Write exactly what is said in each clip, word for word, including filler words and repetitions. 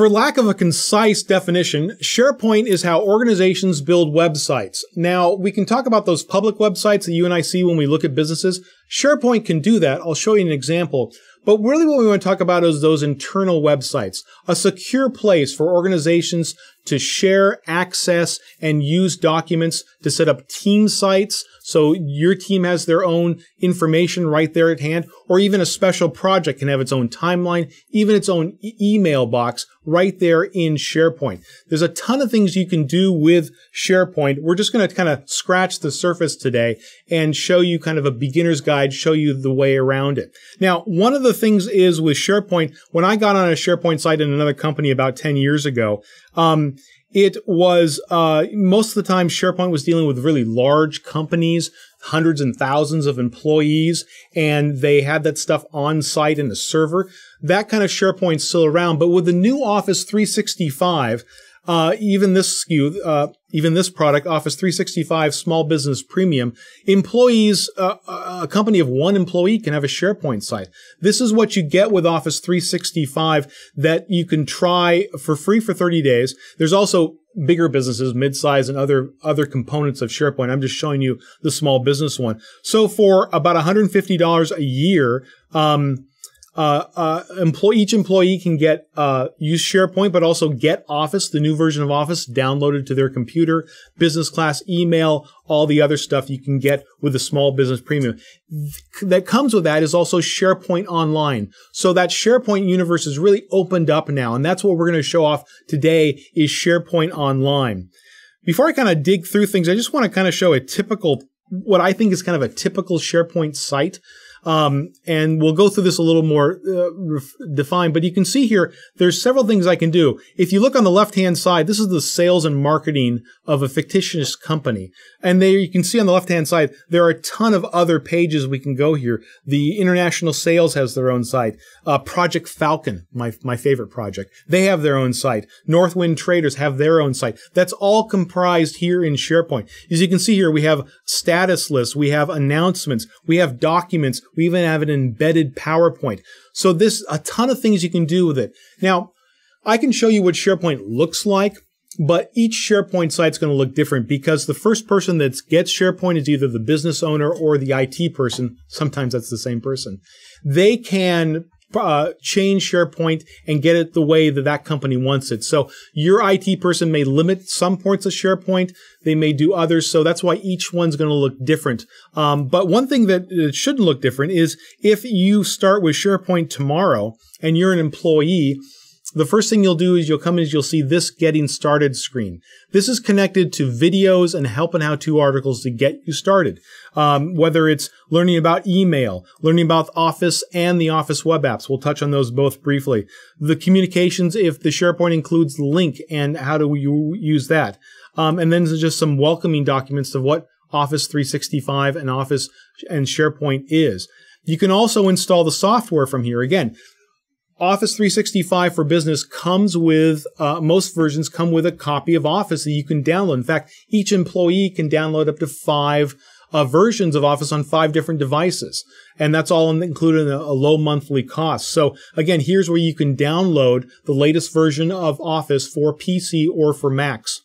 For lack of a concise definition, SharePoint is how organizations build websites. Now, we can talk about those public websites that you and I see when we look at businesses. SharePoint can do that. I'll show you an example. But really what we want to talk about is those internal websites, a secure place for organizations to share, access, and use documents, to set up team sites so your team has their own information right there at hand, or even a special project can have its own timeline, even its own e- email box right there in SharePoint. There's a ton of things you can do with SharePoint. We're just going to kind of scratch the surface today and show you kind of a beginner's guide, show you the way around it. Now, one of the things is with SharePoint, when I got on a SharePoint site in another company about ten years ago, um, it was uh, most of the time SharePoint was dealing with really large companies, hundreds and thousands of employees, and they had that stuff on site in the server. That kind of SharePoint's still around, but with the new Office three sixty-five, uh, even this S K U, uh, even this product, Office three sixty-five Small Business Premium, employees, uh, a company of one employee can have a SharePoint site. This is what you get with Office three sixty-five that you can try for free for thirty days. There's also bigger businesses, mid-size, and other other components of SharePoint. I'm just showing you the small business one. So for about one hundred fifty dollars a year, um, Uh, uh, employee, each employee can get, uh, use SharePoint, but also get Office, the new version of Office, downloaded to their computer, business class email, all the other stuff you can get with the Small Business Premium. That comes with that is also SharePoint Online. So that SharePoint universe is really opened up now, and that's what we're going to show off today is SharePoint Online. Before I kind of dig through things, I just want to kind of show a typical, what I think is kind of a typical SharePoint site. Um, and we'll go through this a little more uh, defined, but you can see here, there's several things I can do. If you look on the left-hand side, this is the sales and marketing of a fictitious company. And there you can see on the left-hand side, there are a ton of other pages we can go here. The international sales has their own site. Uh, Project Falcon, my, my favorite project, they have their own site. Northwind Traders have their own site. That's all comprised here in SharePoint. As you can see here, we have status lists, we have announcements, we have documents, we even have an embedded PowerPoint. So this, a ton of things you can do with it. Now, I can show you what SharePoint looks like, but each SharePoint site's going to look different because the first person that gets SharePoint is either the business owner or the I T person. Sometimes that's the same person. They can Uh, change SharePoint and get it the way that that company wants it. So your I T person may limit some parts of SharePoint. They may do others. So that's why each one's going to look different. Um, but one thing that it shouldn't look different is if you start with SharePoint tomorrow and you're an employee, the first thing you'll do is you'll come in and you'll see this Getting Started screen. This is connected to videos and help and how-to articles to get you started. Um, whether it's learning about email, learning about Office and the Office web apps. We'll touch on those both briefly. The communications, if the SharePoint includes link and how do you use that. Um, and then there's just some welcoming documents of what Office three sixty-five and Office and SharePoint is. You can also install the software from here. Again, Office three sixty-five for Business comes with, uh, most versions come with a copy of Office that you can download. In fact, each employee can download up to five uh, versions of Office on five different devices. And that's all included in a, a low monthly cost. So again, here's where you can download the latest version of Office for P C or for Macs.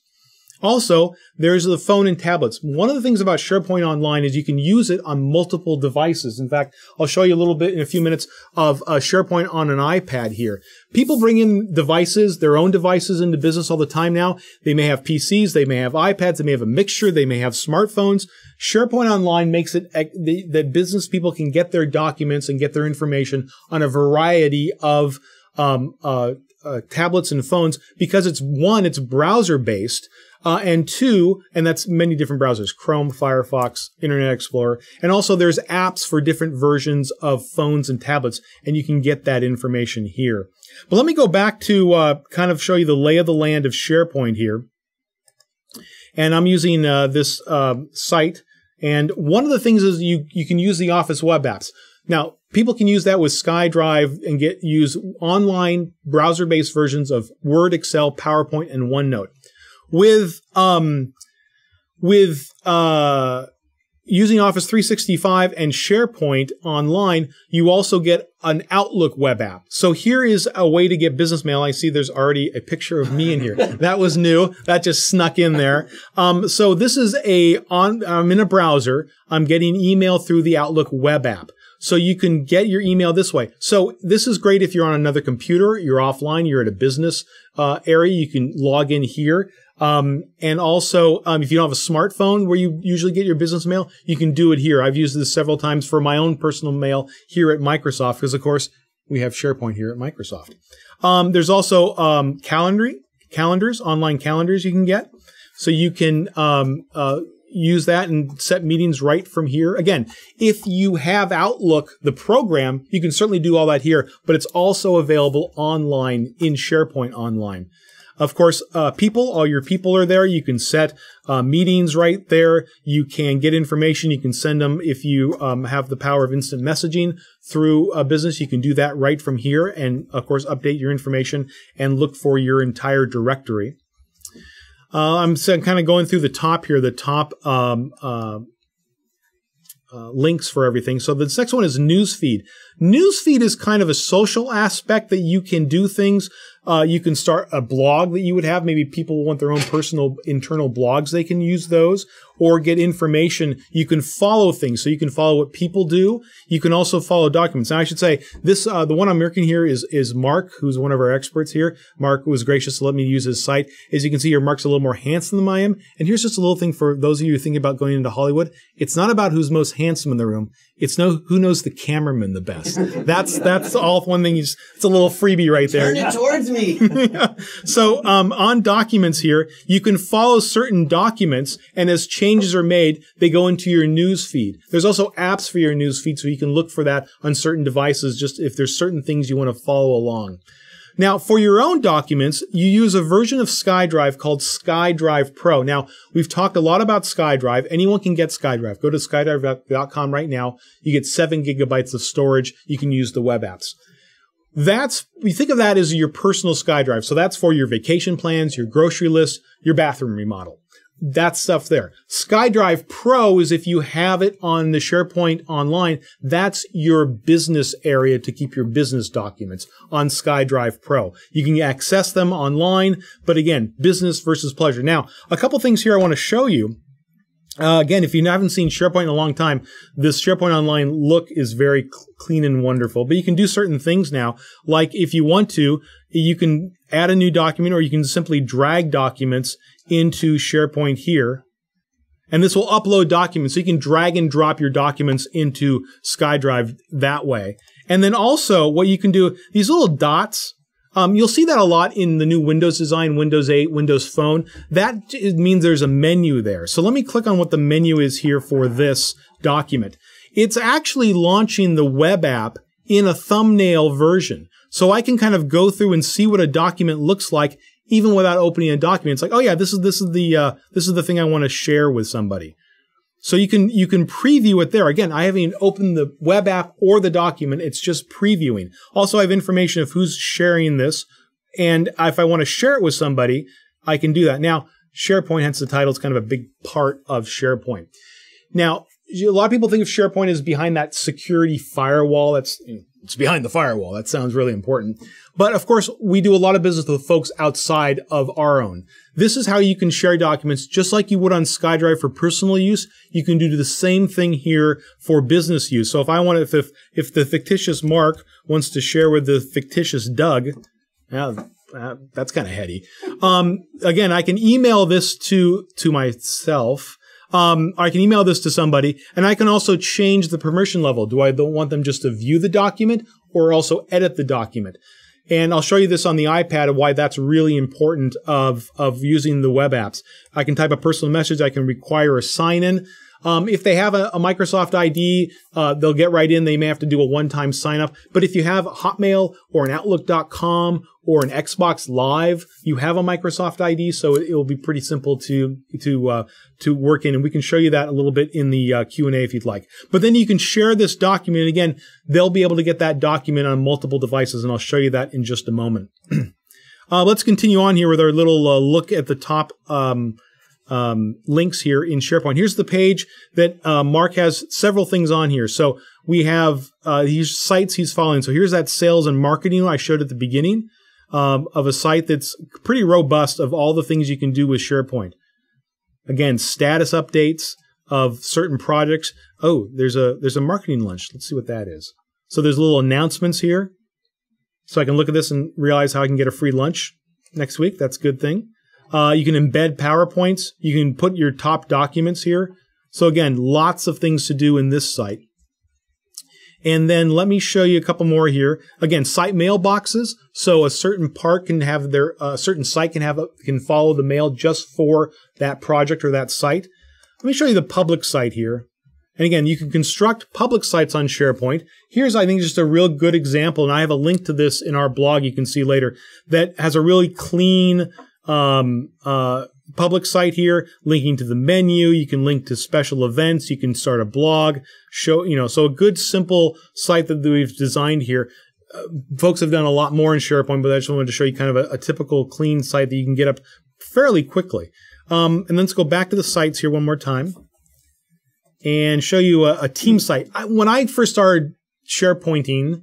Also, there's the phone and tablets. One of the things about SharePoint Online is you can use it on multiple devices. In fact, I'll show you a little bit in a few minutes of uh, SharePoint on an iPad here. People bring in devices, their own devices into business all the time now. They may have P Cs, they may have iPads, they may have a mixture, they may have smartphones. SharePoint Online makes it that business people can get their documents and get their information on a variety of um, uh, uh, tablets and phones because it's, one, it's browser-based. Uh, and two, and that's many different browsers, Chrome, Firefox, Internet Explorer. And also there's apps for different versions of phones and tablets, and you can get that information here. But let me go back to uh, kind of show you the lay of the land of SharePoint here. And I'm using uh, this uh, site. And one of the things is you, you can use the Office web apps. Now, people can use that with SkyDrive and get use online browser-based versions of Word, Excel, PowerPoint, and OneNote. With um, with uh, Using Office three sixty-five and SharePoint Online, you also get an Outlook web app. So here is a way to get business mail. I see there's already a picture of me in here. That was new. That just snuck in there. Um, so this is a on, I'm in a browser. I'm getting email through the Outlook web app. So you can get your email this way. So this is great if you're on another computer, you're offline, you're at a business uh, area, you can log in here. Um, and also, um, if you don't have a smartphone where you usually get your business mail, you can do it here. I've used this several times for my own personal mail here at Microsoft because, of course, we have SharePoint here at Microsoft. Um, there's also, um, calendar, calendars, online calendars you can get. So you can, um, uh, use that and set meetings right from here. Again, if you have Outlook, the program, you can certainly do all that here, but it's also available online in SharePoint Online. Of course, uh, people, all your people are there. You can set uh, meetings right there. You can get information. You can send them if you um, have the power of instant messaging through a business. You can do that right from here and, of course, update your information and look for your entire directory. Uh, I'm kind of going through the top here, the top um, uh, uh, links for everything. So the next one is Newsfeed. Newsfeed is kind of a social aspect that you can do things. Uh, you can start a blog that you would have. Maybe people want their own personal internal blogs. They can use those or get information. You can follow things. So you can follow what people do. You can also follow documents. Now, I should say this, uh, the one I'm working here is, is Mark, who's one of our experts here. Mark was gracious to let me use his site. As you can see here, Mark's a little more handsome than I am. And here's just a little thing for those of you who think about going into Hollywood. It's not about who's most handsome in the room. It's no, who knows the cameraman the best. That's, that's all one thing. It's a little freebie right there. Turn it towards me. Yeah. So, um, on documents here, you can follow certain documents, and as changes are made, they go into your news feed. There's also apps for your news feed, so you can look for that on certain devices, just if there's certain things you want to follow along. Now, for your own documents, you use a version of SkyDrive called SkyDrive Pro. Now, we've talked a lot about SkyDrive. Anyone can get SkyDrive. Go to sky drive dot com right now. You get seven gigabytes of storage. You can use the web apps. That's, you think of that as your personal SkyDrive. So that's for your vacation plans, your grocery list, your bathroom remodel. That stuff there. SkyDrive Pro is if you have it on the SharePoint Online, that's your business area to keep your business documents on SkyDrive Pro. You can access them online, but again, business versus pleasure. Now, a couple things here I want to show you. Uh, again, if you haven't seen SharePoint in a long time, this SharePoint Online look is very clean and wonderful. But you can do certain things now, like if you want to, you can add a new document, or you can simply drag documents into SharePoint here. And this will upload documents. So you can drag and drop your documents into SkyDrive that way. And then also what you can do, these little dots, Um, you'll see that a lot in the new Windows design, Windows eight, Windows Phone. That means there's a menu there. So let me click on what the menu is here for this document. It's actually launching the web app in a thumbnail version. So I can kind of go through and see what a document looks like even without opening a document. It's like, oh yeah, this is, this is the, uh, this is the thing I want to share with somebody. So you can, you can preview it there. Again, I haven't even opened the web app or the document. It's just previewing. Also, I have information of who's sharing this. And if I want to share it with somebody, I can do that. Now, SharePoint, hence the title, is kind of a big part of SharePoint. Now, a lot of people think of SharePoint as behind that security firewall. That's, it's behind the firewall. That sounds really important. But of course, we do a lot of business with folks outside of our own. This is how you can share documents just like you would on SkyDrive for personal use. You can do the same thing here for business use. So if I want to, if, if, if the fictitious Mark wants to share with the fictitious Doug, yeah, that's kind of heady. Um, again, I can email this to, to myself. Um, I can email this to somebody, and I can also change the permission level. Do I don't want them just to view the document or also edit the document? And I'll show you this on the iPad and why that's really important of, of using the web apps. I can type a personal message. I can require a sign-in. Um, if they have a, a Microsoft I D, uh, they'll get right in. They may have to do a one-time sign-up. But if you have Hotmail or an Outlook dot com or an Xbox Live, you have a Microsoft I D, so it, it will be pretty simple to to uh, to work in. And we can show you that a little bit in the uh, Q and A if you'd like. But then you can share this document. Again, they'll be able to get that document on multiple devices, and I'll show you that in just a moment. uh, let's continue on here with our little uh, look at the top um um, links here in SharePoint. Here's the page that uh, Mark has several things on here. So we have uh, these sites he's following. So here's that sales and marketing I showed at the beginning um, of a site that's pretty robust of all the things you can do with SharePoint. Again, status updates of certain projects. Oh, there's a there's a marketing lunch. Let's see what that is. So there's little announcements here. So I can look at this and realize how I can get a free lunch next week. That's a good thing. Uh, you can embed PowerPoints. You can put your top documents here. So again, lots of things to do in this site. And then let me show you a couple more here. Again, site mailboxes. So a certain part can have their, a certain site can have, a, can follow the mail just for that project or that site. Let me show you the public site here. And again, you can construct public sites on SharePoint. Here's, I think, just a real good example, and I have a link to this in our blog you can see later, that has a really clean um, uh, public site here, linking to the menu. You can link to special events. You can start a blog, show, you know, so a good, simple site that we've designed here. Uh, folks have done a lot more in SharePoint, but I just wanted to show you kind of a, a typical clean site that you can get up fairly quickly. Um, and let's go back to the sites here one more time and show you a, a team site. I, when I first started SharePointing,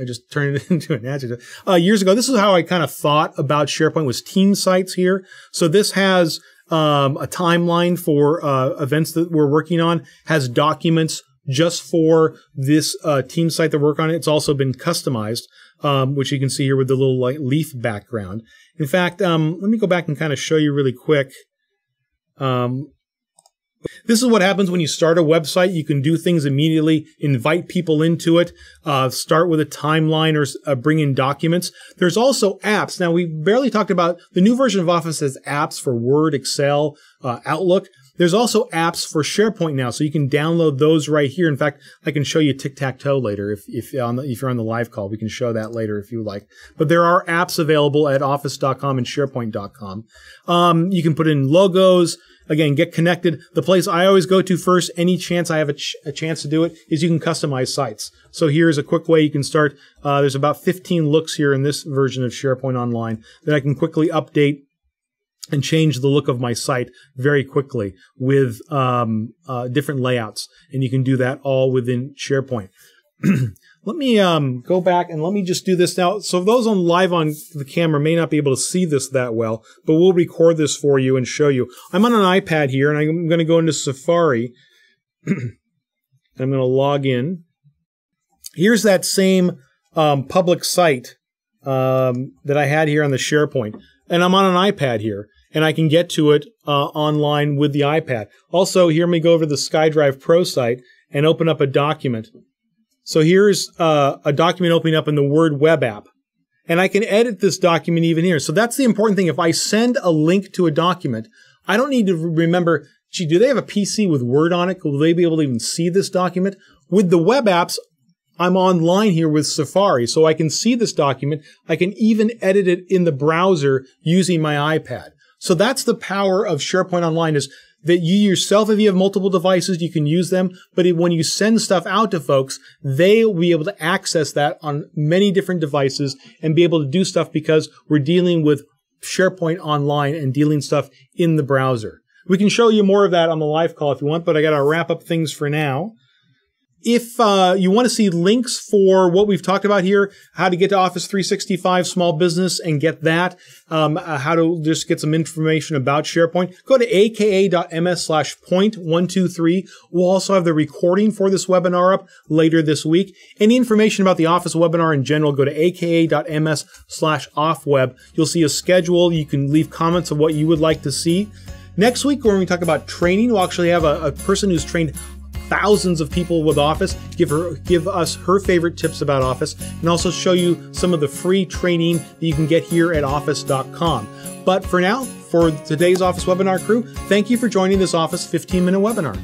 I just turned it into an adjective, uh, years ago, this is how I kind of thought about SharePoint, was team sites here. So this has um, a timeline for uh, events that we're working on, has documents just for this uh, team site that we're working on. It's also been customized, um, which you can see here with the little like, leaf background. In fact, um, let me go back and kind of show you really quick. Um, This is what happens when you start a website. You can do things immediately, invite people into it, uh, start with a timeline or uh, bring in documents. There's also apps. Now, we barely talked about the new version of Office has apps for Word, Excel, uh, Outlook. There's also apps for SharePoint now, so you can download those right here. In fact, I can show you tic-tac-toe later if, if, on the, if you're on the live call. We can show that later if you like. But there are apps available at office dot com and SharePoint dot com. Um, you can put in logos. Again, get connected. The place I always go to first, any chance I have a, ch a chance to do it, is you can customize sites. So here's a quick way you can start. Uh, there's about fifteen looks here in this version of SharePoint Online that I can quickly update and change the look of my site very quickly with um, uh, different layouts. And you can do that all within SharePoint. Let me um, go back and let me just do this now. So those on live on the camera may not be able to see this that well, but we'll record this for you and show you. I'm on an iPad here, and I'm going to go into Safari. And I'm going to log in. Here's that same um, public site um, that I had here on the SharePoint. And I'm on an iPad here, and I can get to it uh, online with the iPad. Also, here, let me go over to the SkyDrive Pro site and open up a document. So here's uh, a document opening up in the Word web app. And I can edit this document even here. So that's the important thing. If I send a link to a document, I don't need to remember, gee, do they have a P C with Word on it? Will they be able to even see this document? With the web apps, I'm online here with Safari. So I can see this document. I can even edit it in the browser using my iPad. So that's the power of SharePoint Online, is that you yourself, if you have multiple devices, you can use them. But when you send stuff out to folks, they will be able to access that on many different devices and be able to do stuff, because we're dealing with SharePoint Online and dealing stuff in the browser. We can show you more of that on the live call if you want, but I got to wrap up things for now. If uh, you want to see links for what we've talked about here, how to get to Office three sixty-five Small Business and get that, um, uh, how to just get some information about SharePoint, go to a k a dot m s slash point one two three. We'll also have the recording for this webinar up later this week. Any information about the Office webinar in general, go to a k a dot m s slash offweb. You'll see a schedule. You can leave comments of what you would like to see. Next week, when we talk about training, we'll actually have a, a person who's trained thousands of people with Office, give her, give us her favorite tips about Office, and also show you some of the free training that you can get here at office dot com. But for now, for today's Office webinar crew, thank you for joining this Office fifteen minute webinar.